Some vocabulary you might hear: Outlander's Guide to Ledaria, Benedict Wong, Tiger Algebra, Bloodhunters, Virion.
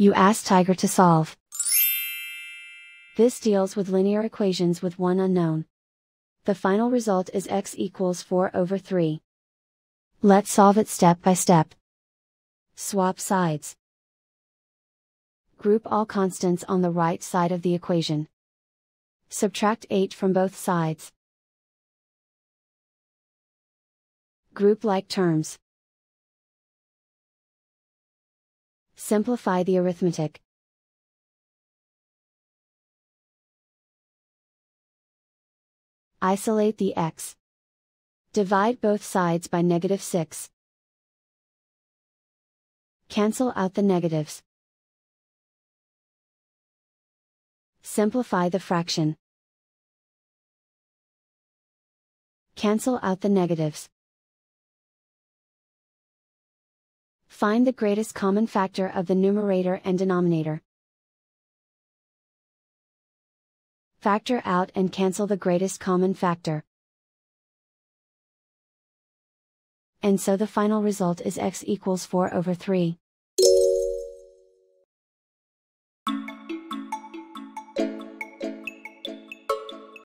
you ask Tiger to solve. This deals with linear equations with one unknown. The final result is x equals 4 over 3. Let's solve it step by step. Swap sides. Group all constants on the right side of the equation. Subtract 8 from both sides. Group like terms. Simplify the arithmetic. Isolate the x. Divide both sides by -6. Cancel out the negatives. Simplify the fraction. Cancel out the negatives. Find the greatest common factor of the numerator and denominator. Factor out and cancel the greatest common factor. And so the final result is x equals 4 over 3.